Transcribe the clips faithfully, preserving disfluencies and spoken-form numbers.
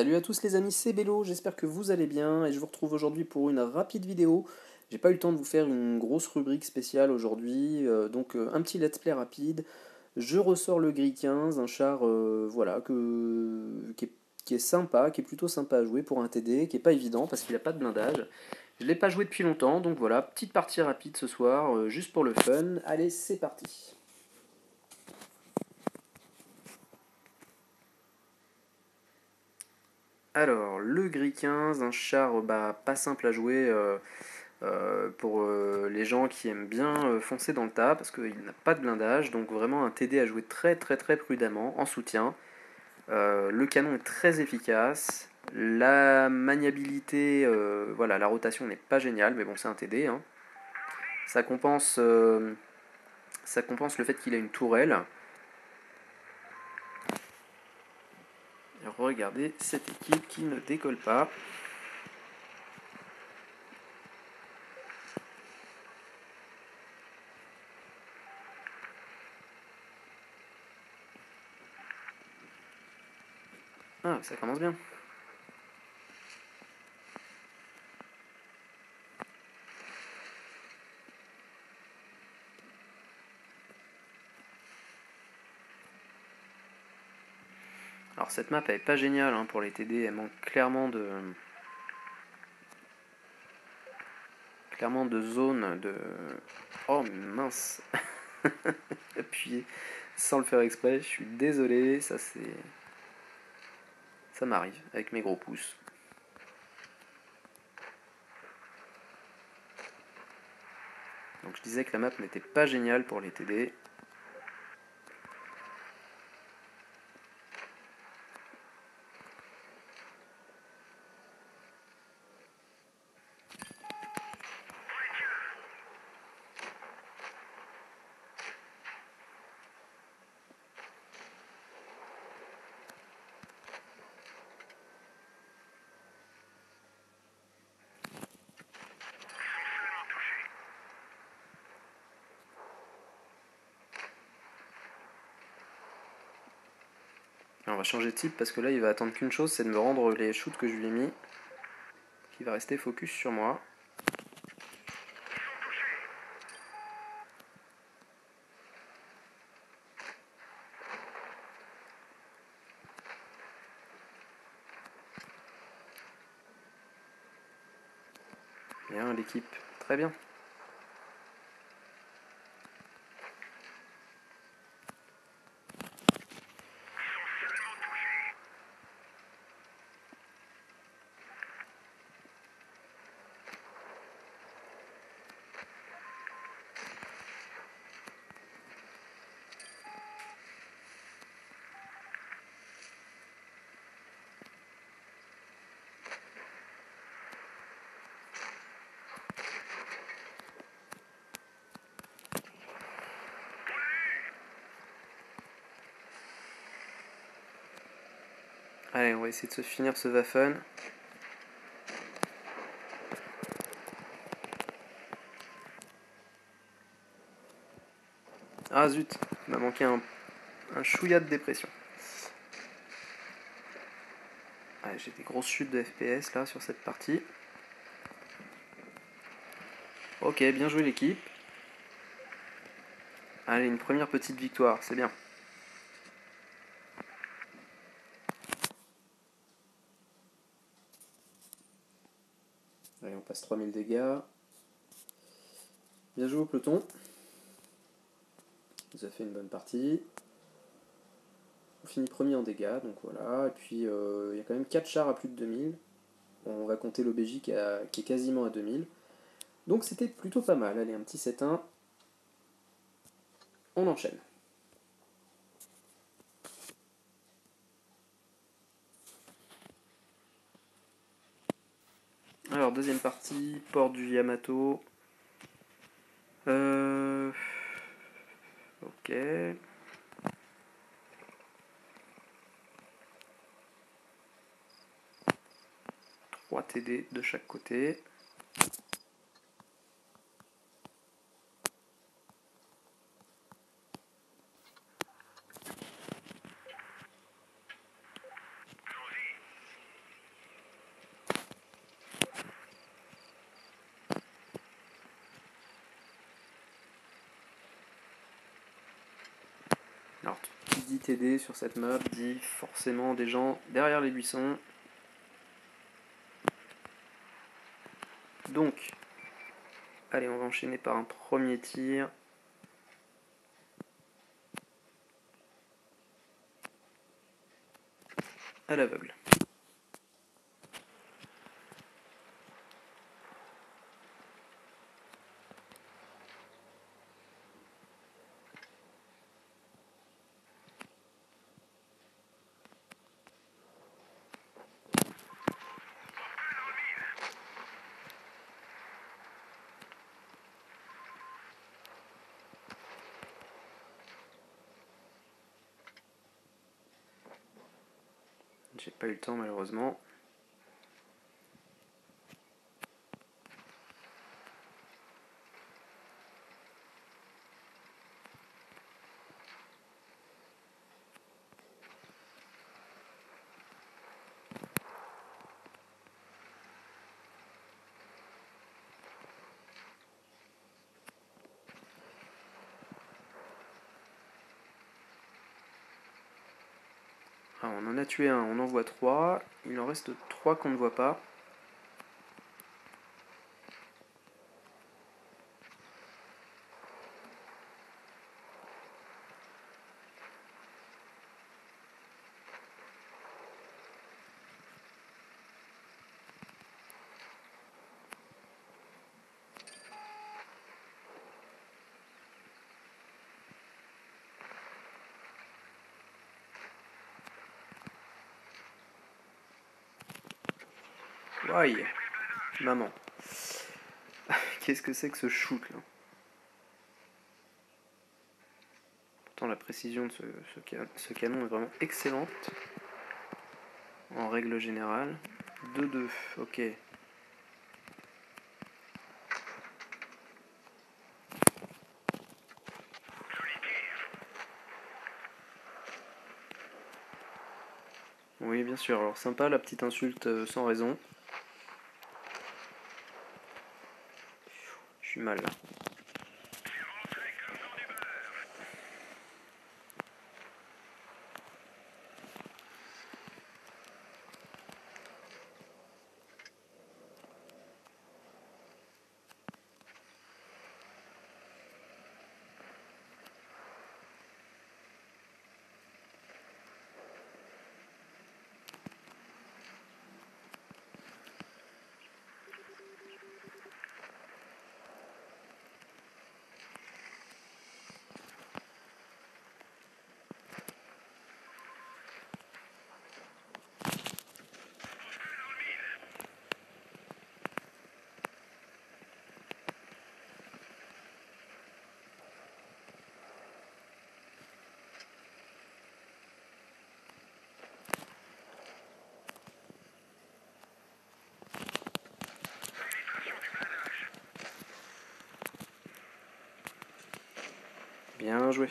Salut à tous les amis, c'est Bello, j'espère que vous allez bien et je vous retrouve aujourd'hui pour une rapide vidéo. J'ai pas eu le temps de vous faire une grosse rubrique spéciale aujourd'hui, euh, donc euh, un petit let's play rapide. Je ressors le Grille quinze, un char euh, voilà, que, qui, est, qui est sympa, qui est plutôt sympa à jouer pour un T D, qui est pas évident parce qu'il a pas de blindage. Je l'ai pas joué depuis longtemps, donc voilà, petite partie rapide ce soir, euh, juste pour le fun. Allez, c'est parti! Alors, le Grille quinze, un char bah, pas simple à jouer euh, euh, pour euh, les gens qui aiment bien euh, foncer dans le tas, parce qu'il n'a pas de blindage, donc vraiment un T D à jouer très très très prudemment, en soutien. Euh, le canon est très efficace, la maniabilité, euh, voilà, la rotation n'est pas géniale, mais bon, c'est un T D. Hein. Ça compense, euh, ça compense le fait qu'il a une tourelle. Regardez cette équipe qui ne décolle pas. Ah, ça commence bien. Alors cette map elle est pas géniale hein, pour les T D, elle manque clairement de clairement de zone de... Oh mince. Appuyé sans le faire exprès, je suis désolé, ça c'est... ça m'arrive avec mes gros pouces. Donc je disais que la map n'était pas géniale pour les T D. On va changer de type parce que là il va attendre qu'une chose, c'est de me rendre les shoots que je lui ai mis. Il va rester focus sur moi. Bien l'équipe, très bien. Allez, on va essayer de se finir ce Waffen. Ah zut, il m'a manqué un, un chouïa de dépression. Allez, j'ai des grosses chutes de F P S là sur cette partie. Ok, bien joué l'équipe. Allez, une première petite victoire, c'est bien. Allez, on passe trois mille dégâts. Bien joué au peloton. Vous avez fait une bonne partie. On finit premier en dégâts, donc voilà. Et puis, il euh, y a quand même quatre chars à plus de deux mille. On va compter l'O B J qui, qui est quasiment à deux mille. Donc, c'était plutôt pas mal. Allez, un petit sept un. On enchaîne. Alors, deuxième partie, port du Yamato. Euh... Ok. trois T D de chaque côté. I T D sur cette map dit forcément des gens derrière les buissons. Donc, allez, on va enchaîner par un premier tir. À l'aveugle. J'ai pas eu le temps malheureusement. Ah, on en a tué un, on en voit trois. Il en reste trois qu'on ne voit pas. Aïe, maman. Qu'est-ce que c'est que ce shoot là? Pourtant la précision de ce, ce, can ce canon est vraiment excellente. En règle générale. deux deux, ok. Oui bien sûr, alors sympa la petite insulte euh, sans raison. Je suis mal là. Bien joué.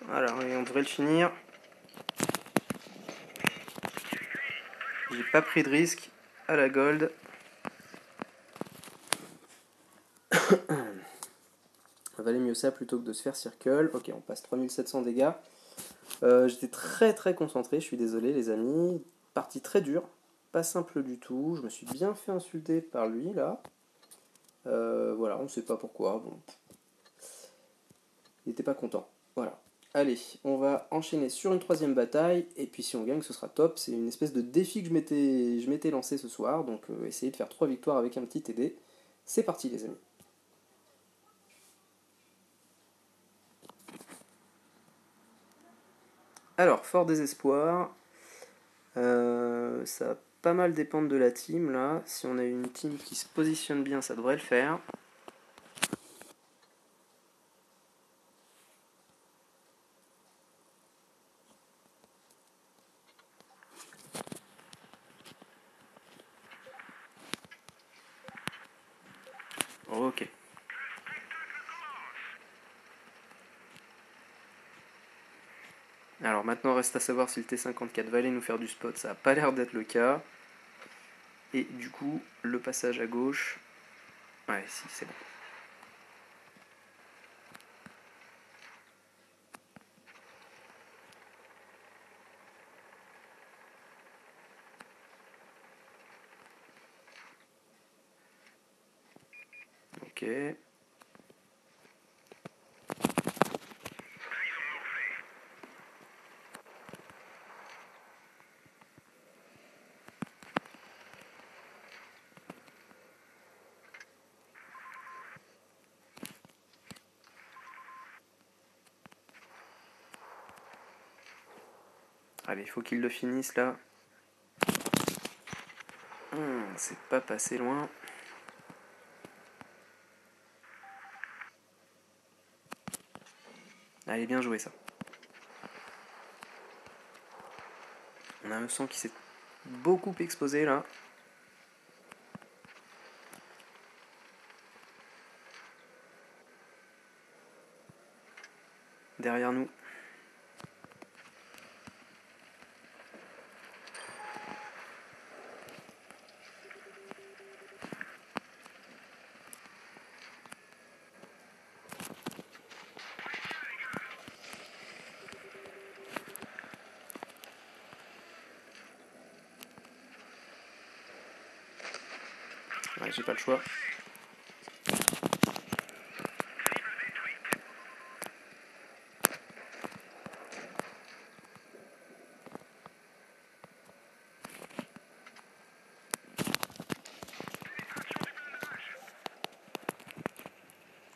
Voilà, et on devrait le finir. J'ai pas pris de risque à la gold. Valait mieux ça plutôt que de se faire circle. Ok, on passe trois mille sept cents dégâts. Euh, J'étais très très concentré, je suis désolé les amis. Partie très dure, pas simple du tout. Je me suis bien fait insulter par lui là. Euh, voilà, on sait pas pourquoi. Bon. il n'était pas content. Voilà. Allez, on va enchaîner sur une troisième bataille, et puis si on gagne, ce sera top. C'est une espèce de défi que je m'étais je m'étais lancé ce soir, donc euh, essayez de faire trois victoires avec un petit T D. C'est parti les amis. Alors, fort désespoir, euh, ça va pas mal dépendre de la team là. Si on a une team qui se positionne bien, ça devrait le faire. Ok. Alors maintenant reste à savoir si le T cinquante-quatre va aller nous faire du spot, ça n'a pas l'air d'être le cas. Et du coup, le passage à gauche... Ouais, si, c'est bon. Ok. Allez, il faut qu'il le finisse là. Hum, c'est pas passé loin. Allez, bien joué ça. On a le son qui s'est beaucoup exposé là. Derrière nous. Ouais, j'ai pas le choix.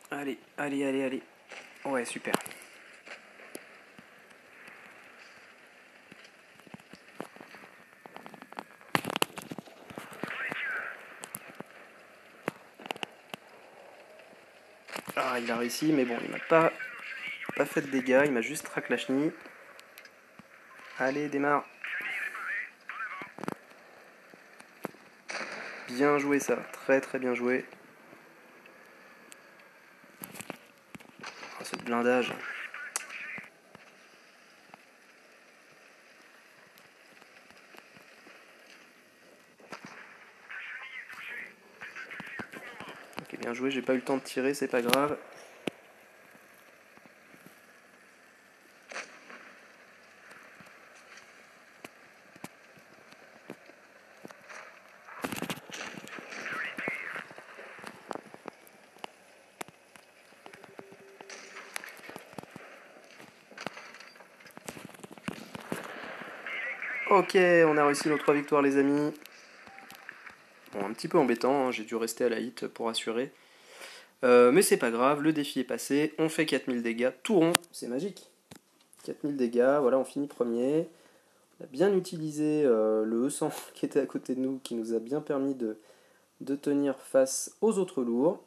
Allez, allez, allez, allez. Ouais, super. Ah, il a réussi, mais bon, il m'a pas, pas fait de dégâts, il m'a juste traqué la chenille. Allez, démarre. Bien joué ça, très très bien joué. Oh, ce blindage. Bien joué, j'ai pas eu le temps de tirer, c'est pas grave. Ok, on a réussi nos trois victoires les amis. Bon, un petit peu embêtant, hein, j'ai dû rester à la hit pour assurer. Euh, mais c'est pas grave, le défi est passé, on fait quatre mille dégâts, tout rond, c'est magique. quatre mille dégâts, voilà, on finit premier. On a bien utilisé euh, le E cent qui était à côté de nous, qui nous a bien permis de, de tenir face aux autres lourds.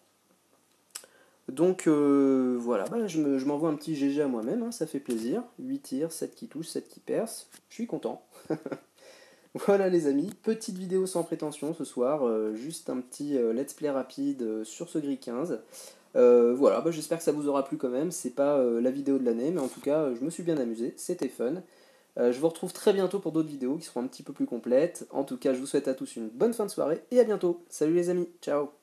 Donc euh, voilà, bah, je me, je m'envoie un petit G G à moi-même, hein, ça fait plaisir. huit tirs, sept qui touchent, sept qui percent, je suis content. Voilà les amis, petite vidéo sans prétention ce soir, euh, juste un petit euh, let's play rapide euh, sur ce Grille quinze. Euh, voilà, bah, j'espère que ça vous aura plu quand même, c'est pas euh, la vidéo de l'année, mais en tout cas euh, je me suis bien amusé, c'était fun. Euh, je vous retrouve très bientôt pour d'autres vidéos qui seront un petit peu plus complètes. En tout cas je vous souhaite à tous une bonne fin de soirée et à bientôt. Salut les amis, ciao.